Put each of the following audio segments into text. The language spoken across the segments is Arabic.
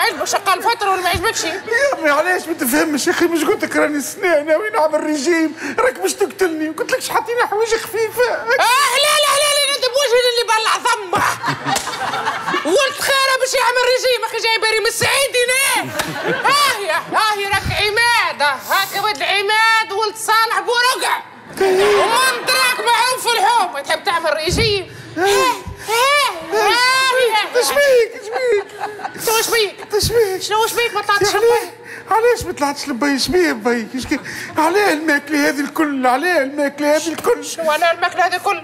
علبه شقال فتره ولا ما عجبكش؟ يا امي علاش ما تفهمش يا اخي؟ مش قلت لك راني سنه ناوي نعمل ريجيم، راك باش تقتلني، وقلت لك حاطين حوايج خفيفه. لا لا لا لا انت بوجهي اللي بلع ثمه. ولد خاله باش يعمل ريجيم اخي جاي باري من السعيد هنا. هي راك عماد هاك ولد عماد ولد صالح بورقع. ومن تراك معروف في الحومه تحب تعمل ريجيم. شبيك شنو شبيك ما طلعتش لبي؟ علاش ما طلعتش لبي؟ شبيه بي؟ علاه الماكله هذه الكل؟ علاه الماكله هذه الكل؟ شنو علاه الماكله هذه الكل؟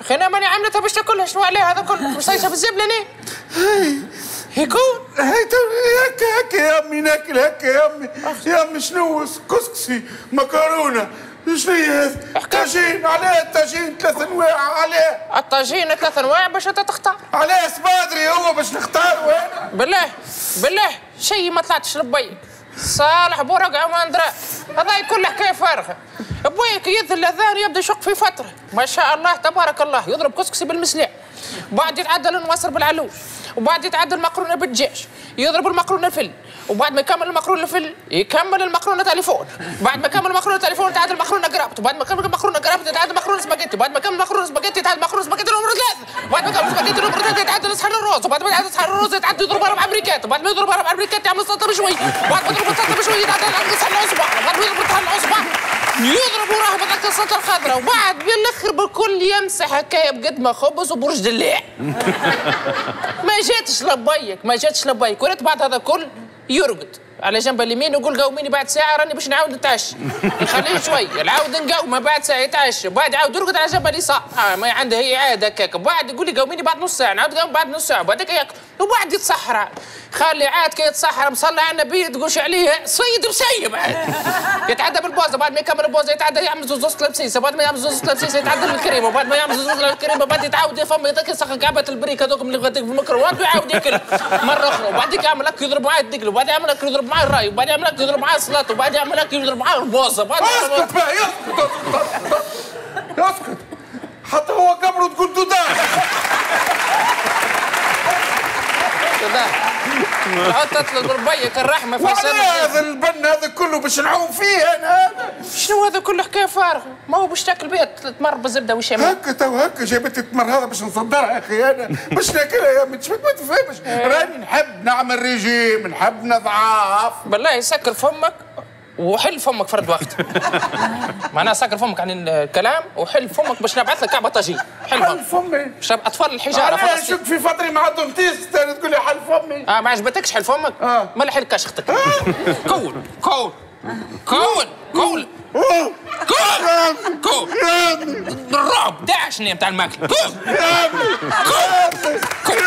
اخي انا ماني عملتها باش تاكلها، شنو علاه هذا كله؟ مصيشه في الزبله انا؟ يكون؟ هكا هكا يا امي ناكل هكا يا امي يا امي. شنو كسكسي مكرونه شنو هي هذا؟ طاجين علاه الطاجين ثلاث انواع علاه؟ الطاجين ثلاث انواع باش انت تختار. علاه سبادري هو باش نختار وانا؟ بالله بالله شيء ما طلعتش لبيك. صالح بورقع واندراء هذا كل حكايه فارغه. بويك يذل اذان يبدا يشق في فتره ما شاء الله تبارك الله، يضرب كسكسي بالمسلاع، بعد يتعدل النواصر بالعلوش، وبعد يتعدل المقرونه بالدجاج، يضرب المقرونه فل، وبعد ما يكمل المقرونه فل يكمل المقرونه تليفون، بعد ما يكمل المقرونه تليفون تعدل المقرونه قرابت، وبعد ما يكمل المقرونه قرابت تعدل المقرونه سباجيتي، وبعد ما يكمل المقرونه سباجيتي تعدل المقرونه سباجيتي نمره ثلاثه، وبعد ما يكمل سباجيتي نمره ثلاثه تعدل صحن الرز، وبعد ما يعدل صحن الرز تعدل يضرب اربع بريكات، وبعد ما يضرب اربع بريكات يعمل سلطه بشوي، وبعد ما يضرب السلطه بشوي تعدل صحن الاصبع، وبعد ما يضرب صحن الاصبع يضرب وراه بتاعت السلطه الخضراء، وبعد بالاخر بالكل يمسح هكايا بقد ما خبز وبرج دلاع. ما جاتش لبيك ما جاتش لبيك، وريت بعد هذا الكل يرقد على جنب اليمين ويقول قوميني بعد ساعه راني باش نعاود نتعشى، نخليه شويه نعاود نقومه بعد ساعه يتعشى، بعد عاود يرقد على جنب اليسار، ما عندها هي عاد هكاك، بعد يقول لي قوميني بعد نص ساعه نعاود نقوم بعد نص ساعه، بعد هكاك وبعد يتسحر خلي عاد كي يتسحر مصلي على النبي تقولش عليه صيد مسيب يتعدى بالبوزه، بعد ما يكمل البوزه يتعدى يعمل زوز كلبسيسه، بعد ما يعمل زوز كلبسيسه يتعدى بالكريمه، وبعد ما يعمل زوز الكريمه بعد يتعاود يفم يدك يسخك عبات البريك هذوك اللي غاديك في الميكروويف ويعاود ياكل مره اخرى، وبعد يعمل لك يضرب معاه الدقل، وبعد يعمل لك يضرب معاه الراي، وبعد يعمل لك يضرب معاه السلاط، وبعد يعمل لك يضرب معاه البوزه. اسكت بقى اسكت حتى هو قبره تقول دودان قعدت تطلب ربيك الرحمه في السنه. هذا البن هذا كله باش نعوم فيه انا. شنو هذا كله حكايه فارغه؟ ما هو باش تاكل بيها تمر بالزبده والشمال. هكا تو هكا جابت التمر هذا باش نصدرها يا اخي انا باش ناكلها يا امي. ما تفهمش راني نحب نعمل ريجيم نحب نضعف. بالله سكر فمك وحل فمك فرد وقت. معناها سكر فمك عن الكلام وحل فمك باش نبعث لك كعبه طاجين. حل فمي باش اطفال الحجاره. انا نشك في فطري مع الدونتيست تقول لي حل فمي. ما عجبتكش حل فمك؟ ما لا حل كاشختك. كول كول كول كول كول كول الرعب داعشني بتاع الماكله. كول كول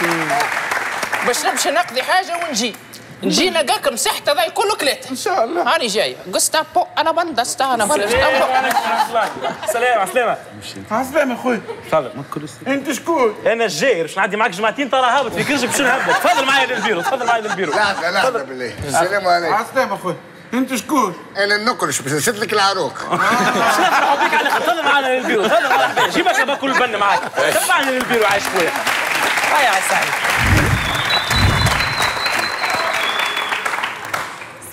كول باش نمشي نقضي حاجه ونجي نجي نلقاك مسحت هذا كله كليته ان شاء الله. هاني جايه جوستابو انا بندست انا جوستابو. سلام على السلامه. على السلامه اخويا. تفضل. انت شكون؟ انا الجاير باش نعدي معاك جمعتين ترى هابط في كرشك باش نهبط. تفضل معايا للبيرو تفضل معايا للبيرو. لحظه لحظه بالله. السلام عليكم. على السلامه اخويا. انت شكون؟ انا نكرش باش نسد لك العروق. باش نفرحوا بك على خاطر معانا للبيرو. تفضل مرحبا بك جيبك باكل البن معاك. تبعنا للبيرو عايش خويا. هيا على السعيد.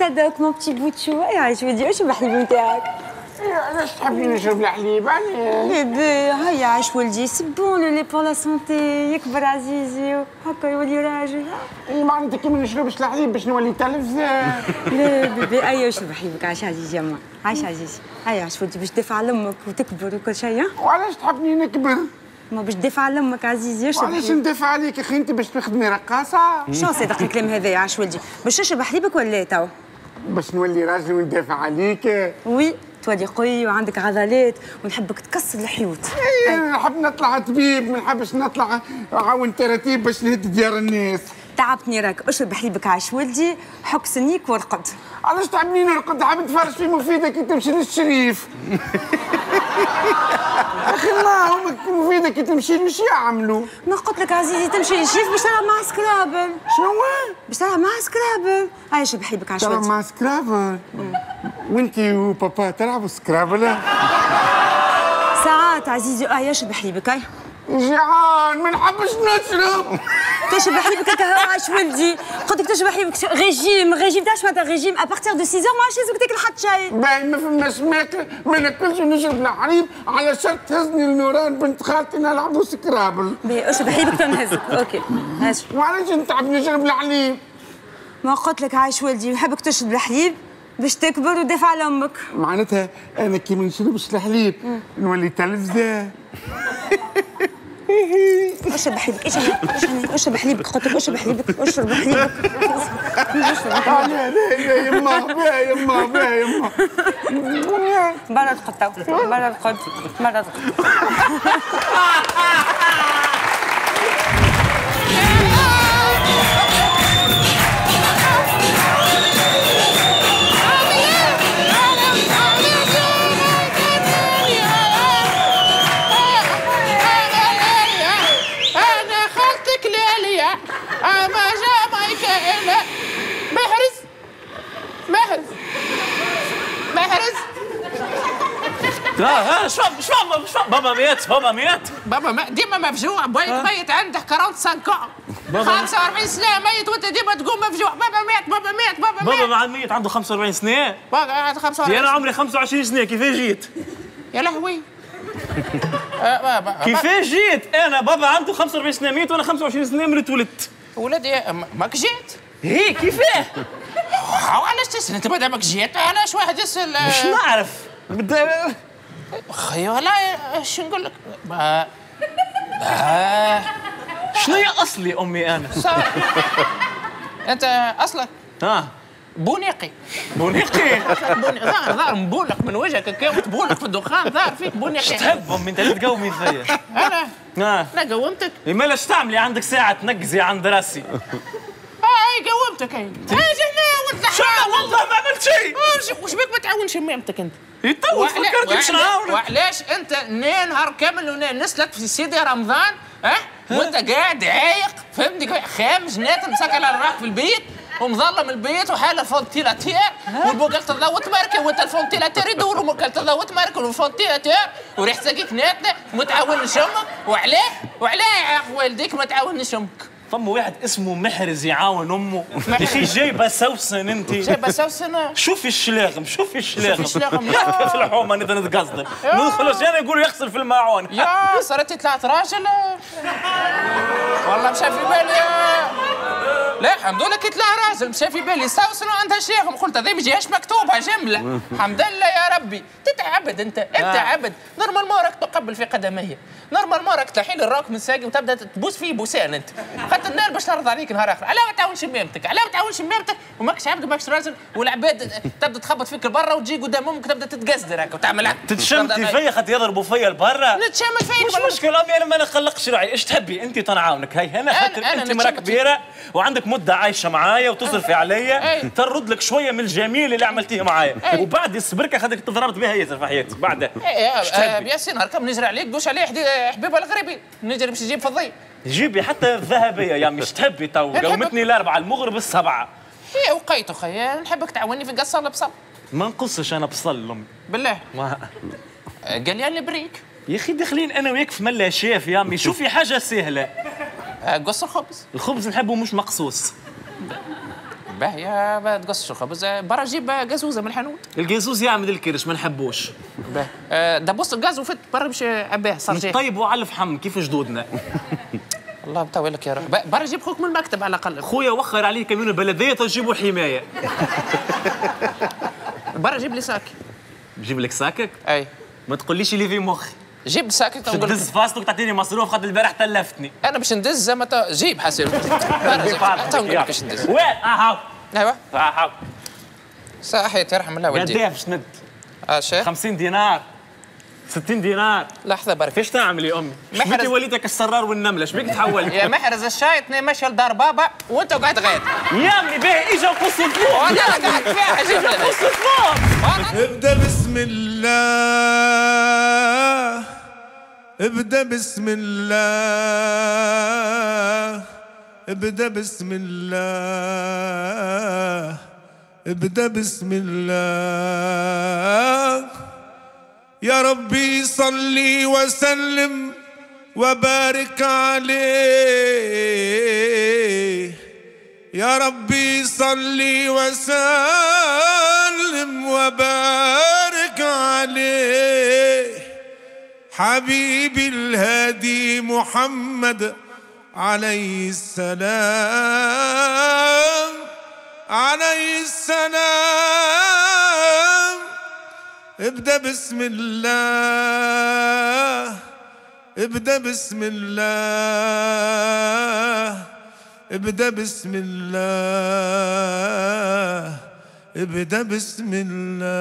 هذاك مون بتي بوت شويه شويه اشرب الحليب نتاعك. علاش تحبني نشرب الحليب؟ علاش؟ هيا عاش ولدي سي بون لي بور لا سونتي يكبر عزيزي هكا يولي راجل. معناتها كي ما نشربش الحليب باش نولي تلفزه. لا بيبي ايا اشرب حليبك عاش عزيزي يما عاش عزيزي. هيا عاش ولدي باش تدافع على امك وتكبر وكل شيء. وعلاش تحبني نكبر؟ ما باش تدافع على امك عزيزي اشرب. علاش ندافع عليك اخي انت باش تخدمي رقاصه؟ شنو صدق الكلام هذايا عاش ولدي باش تشرب حليبك ولا تو؟ باش نولي راجل وندافع عليك. وي تولي قوي وعندك عضلات ونحبك تكسر الحيوط. اي نحب نطلع طبيب ما نحبش نطلع عاون تراتيب باش نهد ديار الناس. تعبتني راك اشرب حليبك عاش ولدي حك سنيك وارقد. علاش تعبني نرقد؟ حاب نتفرج في مفيده كي تمشي للشريف. اخي الله امك مفيده كي تمشي لش يعملوا. ما قلت لك عزيزي تمشي للشريف باش تلعب مع سكرابل. شنو؟ باش تلعب مع سكرابل. هاي شرب حليبك عاش ولدي. تلعب مع سكرابل؟ وانتي وبابا تلعبوا سكرابل؟ ساعات عزيزي. اشرب حليبك. جيعان ما نحبش نشرب. تشبح لي بك الكهرباش ولدي، قلت لك تشبح لي بك ريجيم، ريجيم تاع شنو هذا الريجيم؟ ابارتيغ دو 6 اور ما عادش يزوك تاكل حتى شاي. باهي ما فماش ماكل، ما ناكلش ونشرب الحليب على شرط تهزني النوران بنت خالتي نلعبوا سكرابل. باهي اشبح لي بك تنهزك، اوكي. هاش. وعلاش نتعب نشرب الحليب؟ ما قلت لك عايش ولدي نحبك تشرب الحليب باش تكبر ودافع على امك. معناتها انا كي ما نشربش الحليب نولي تلفزه. اشرب حليبك اشرب حليبك قلت لك اشرب حليبك اشرب حليبك. لا لا يما باهي يما باهي يما. برا تقطع برا تقطع برا تقطع. لا ها شو بابا مات بابا مات بابا مات ديما مفجوع بويك ميت عنده 45 ans 45 سنة ميت وانت ديما تقول مفجوع بابا مات بابا مات بابا مات بابا مع الميت عنده 45 سنة بابا عنده 45 أنا عمري 25 سنة كيفاش جيت؟ يا لهوي كيفاش جيت؟ أنا بابا عنده 45 سنة ميت وأنا 25 سنة مريت ولدت ولدي ماك جيت؟ هي كيفاه؟ علاش تسأل أنت مادام ماك جيت علاش واحد يسأل باش نعرف اخي والله شنو نقول لك شنو هي اصلي امي انا صح انت اصلك اه بونيقي بونيقي ظاهر ظاهر مبولق من وجهك كي متبولق في الدخان ظاهر فيك بونيقي تحب امي انت اللي تقومي فيا انا انا قومتك مالا اش تعملي عندك ساعه تنقزي عند راسي اي قومتك اي اجي هنا ولد الحرام والله ما عملت شيء وش بيك ما تعاونش امامتك انت يتطوش فكرتي باش نعاونك وعلاش انت نهار كامل ونسلك في سيدي رمضان ها وانت قاعد عايق فهمتني خامج نات مسكر على الراحه في البيت ومظلم البيت وحاله فونتيلاتير والبوكال تضوى تمركل وانت الفونتيلاتير يدور والبوكال تضوى تمركل والفونتيلاتير وريحه ساقيك ناتنه وما تعاونش امك وعلاه وعلاه والديك ما تعاونش امك فما واحد اسمه محرز يعاون امه يا اخي جايبه سوسن انت جايبه سوسن شوفي الشلاغم شوفي الشلاغم يحكي في الحومه انا نتقصدر ندخل انا يقولوا يغسل في الماعون يا صارت طلعت راجل والله مشى في بالي لا الحمد لله كي طلع راجل مشى في بالي سوسن وعندها شلاغم قلت هذه ما جاهاش مكتوبه جمله الحمد لله يا ربي تتعبد انت انت عبد نورمال ما راك تقبل في قدميه نورمال ما راك تحيل الراك من ساقي وتبدا تبوس فيه بوسان انت النار باش ترضى عليك نهار اخر، علاه ما تعاونش مامتك، علاه ما تعاونش مامتك وماكش عبد وماكش راجل والعباد تبدا تخبط فيك لبرا وتجي قدام امك تبدا تتقزدر هكا وتعمل تتشمتي فيا خاطر يضربوا فيا لبرا نتشمت فيا مش مشكل امي انا ما نقلقش روحي، ايش تحبي انت تنعاونك هاي انا خاطر انت مرا كبيره وعندك مده عايشه معايا وتصرفي عليا ترد لك شويه من الجميل اللي عملتيه معايا وبعد السبركه خاطر تضربت بها ياسر في حياتي بعدها ياسين نهار كامل نجري عليك دوش عليه حبيبه الغريبي نجري باش نجيب في الضي جيبي حتى الذهبيه يا مش تحبي تو قومتني الاربعه المغرب السبعه هي وقيت اخي نحبك تعاوني في قصه البصل ما نقصش انا بصل لامي بالله قال لي البريك يا اخي داخلين انا وياك في ملا شاف يا امي شوفي حاجه سهله قص الخبز الخبز نحبه مش مقصوص باهي ما تقصش الخبز برا جيب قازوزه من الحانوت القازوز يعمل الكرش ما نحبوش باهي دبوس الغاز وفت برا باش عباه صرجيه طيبوا على الفحم كيف جدودنا الله بتاوي لك يا رب برا جيب خوك من المكتب على الاقل خويا وخر عليه كميون البلديه تجيبوا حمايه برا جيب لي ساك نجيب لك ساكك؟ اي ما تقوليش اللي في مخي جيب ساكك تقول تدز فاصلك تعطيني مصروف خاطر البارح تلفتني انا باش ندز زعما جيب حسيب برا تنقول لك باش ندز وين اهو ايوا اهو صحيت يرحم الله والديك قداه باش ند؟ اشي 50 دينار 60 دينار لحظة برك ايش تعمل يا أمي؟ محرز وليدك السرار والنملة شبيك تحولت؟ يا محرز الشايطني ماشية لدار بابا وأنت وقعت غير يا أمي باهي إجا نقص الفلوس أنا قعدت فيها إجا نقص الفلوس ابدأ بسم الله ابدأ بسم الله ابدأ بسم الله ابدأ بسم الله يا ربي صلي وسلم وبارك عليه يا ربي، صلي وسلم وبارك عليه حبيبي الهادي محمد عليه السلام، عليه السلام. ابدأ بسم الله، ابدأ بسم الله، ابدأ بسم الله، ابدأ بسم الله.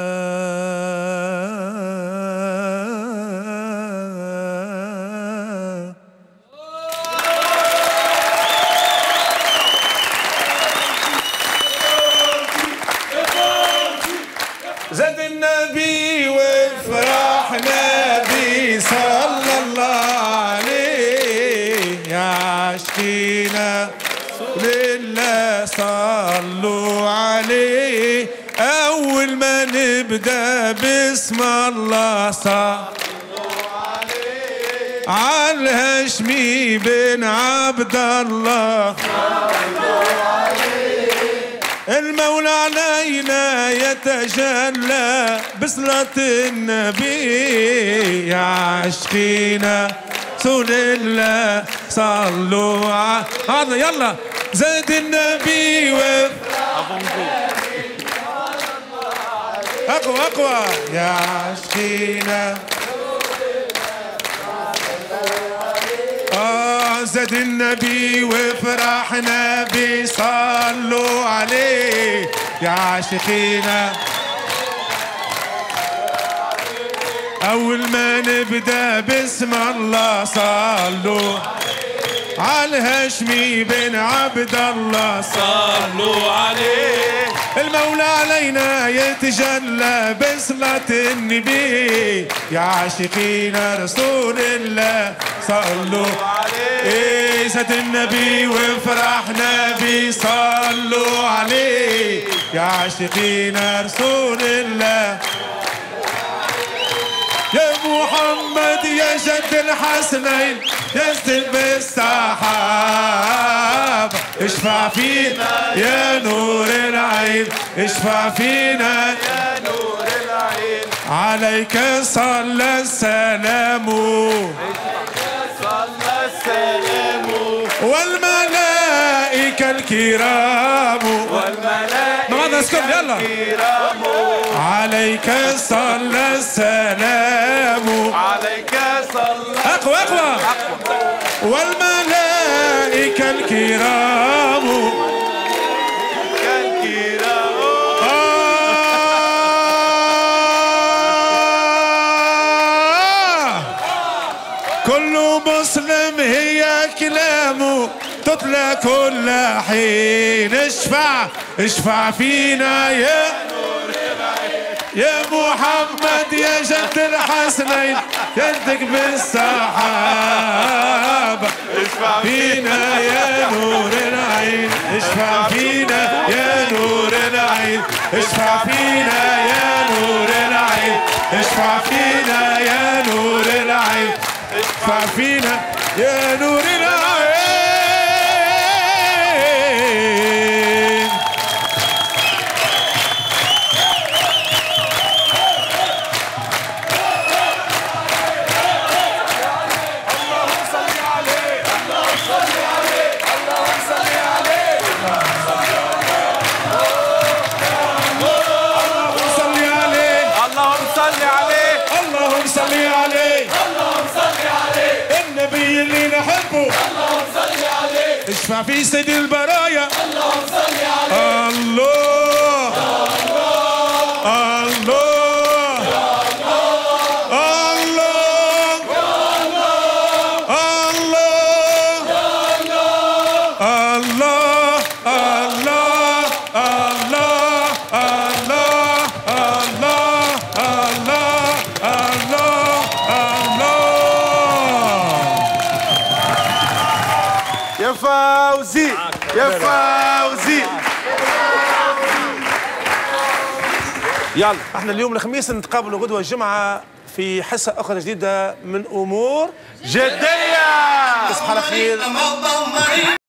زاد النبي وافرحنا بيه صلى الله عليه، يا عشقنا لله صلوا عليه. أول ما نبدأ بسم الله صلوا عليه، عالهاشمي بن عبد الله صلوا عليه. المولى علينا يتجلى بصلاة النبي، يا عاشقينا رسول الله صلوا عليه. يلا زاد النبي أقوى أقوى، يا عشقينا زاد النبي وفرحنا بيه صلوا عليه، يا عشقينا. أول ما نبدأ بسم الله صلوا على الهاشمي بن عبد الله صلوا عليه. المولى علينا يتجلى بصلاة النبي، يا عاشقينا رسول الله صلوا عليه. زاد النبي وفرحنا بيه صلوا عليه، يا عاشقينا رسول الله. يا محمد يا جد الحسنين ينزل بالسحاب، اشفع فينا يا نور العين، اشفع فينا يا نور العين. عليك صلى السلام، عليك صلى السلام والملائكة الكرام، والملائكة الكرام. عليك صلى السلام، عليك صلى أقوى أقوى، والملائكة الكرام، الملائكة الكرام. كل مسلم هي كلامه تطلع كل حين، اشفع اشفع فينا يا يا محمد يا جد الحسنين يدك بالسحاب، اشفع فينا يا نور العين، اشفع فينا يا نور العين، اشفع فينا يا نور العين، اشفع فينا يا نور العين، اشفع فينا يا نور العين. اشفع في سيد البرايا، اللهم صل عليه. الله الله الله الله الله فوزي يا فوزي. يلا احنا اليوم الخميس نتقابلوا غدوه الجمعه في حصه اخرى جديده من امور جديه. تصبح على خير.